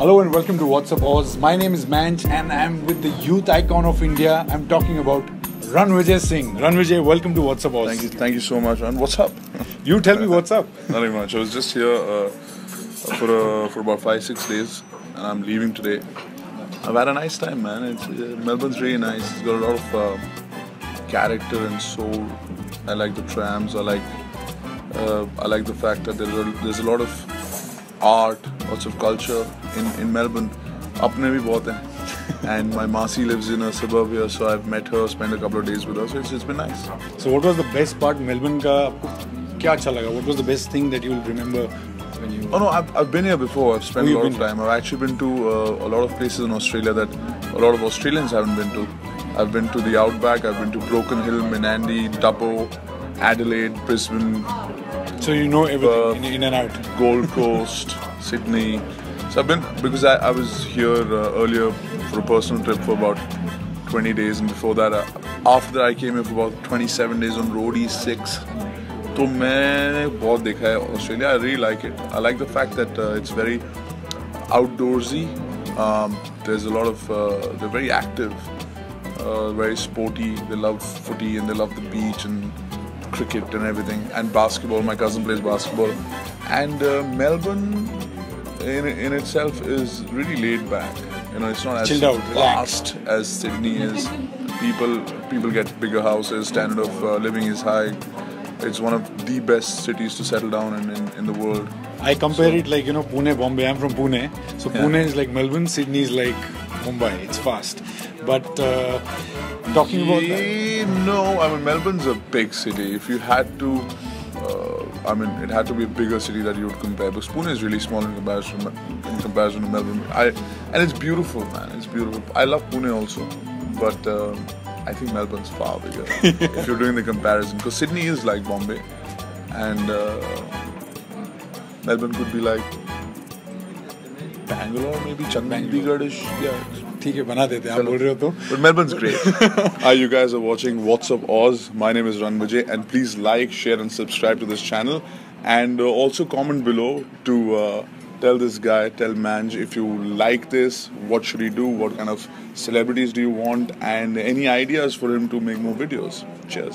Hello and welcome to What's Up Oz. My name is Manj and I'm with the youth icon of India. I'm talking about Ranvijay Singh. Ranvijay, welcome to What's Up Oz. Thank you so much, Ran. What's up? You tell me what's up. Nothing much. I was just here for about 5-6 days and I'm leaving today. I've had a nice time, man. Melbourne's really nice. It's got a lot of character and soul. I like the trams. I like the fact that there's a lot of art, lots of culture in Melbourne. Apne bhi bahut hai. And my Masi lives in a suburb here, so I've met her, spent a couple of days with her, so it's been nice. So what was the best part Melbourne ka? Kya acha laga? What was the best thing that you'll remember when you? Oh no, I've been here before. I've spent a lot of time. I've actually been to a lot of places in Australia that a lot of Australians haven't been to. I've been to the Outback. I've been to Broken Hill, Menandi, Tuppo, Adelaide, Brisbane. So you know everything in and out. Gold Coast, Sydney. So I've been, because I was here earlier for a personal trip for about 20 days and before that, after that I came here for about 27 days on Roadie 6. So I've seen a lot in Australia. I really like it. I like the fact that it's very outdoorsy. There's a lot of, they're very active, very sporty. They love footy and they love the beach and cricket and everything, and basketball. My cousin plays basketball, and Melbourne in itself is really laid back. You know, it's not as fast as Sydney is. People get bigger houses. Standard of living is high. It's one of the best cities to settle down in the world. I compare it like, you know, Pune, Bombay. I'm from Pune, so yeah. Pune is like Melbourne. Sydney is like Mumbai. It's fast, but. Talking about that? No, I mean, Melbourne's a big city. If you had to, I mean, it had to be a bigger city that you would compare. Because Pune is really small in comparison to Melbourne. And it's beautiful, man. It's beautiful. I love Pune also, but I think Melbourne's far bigger if you're doing the comparison. Because Sydney is like Bombay, and Melbourne could be like Bangalore, maybe Chandigradish. Yeah. But Melbourne's great. You guys are watching What's Up Oz. My name is Ranvijay, and please like, share and subscribe to this channel, and also comment below to tell Manj, if you like this, what should he do, what kind of celebrities do you want, and any ideas for him to make more videos. Cheers.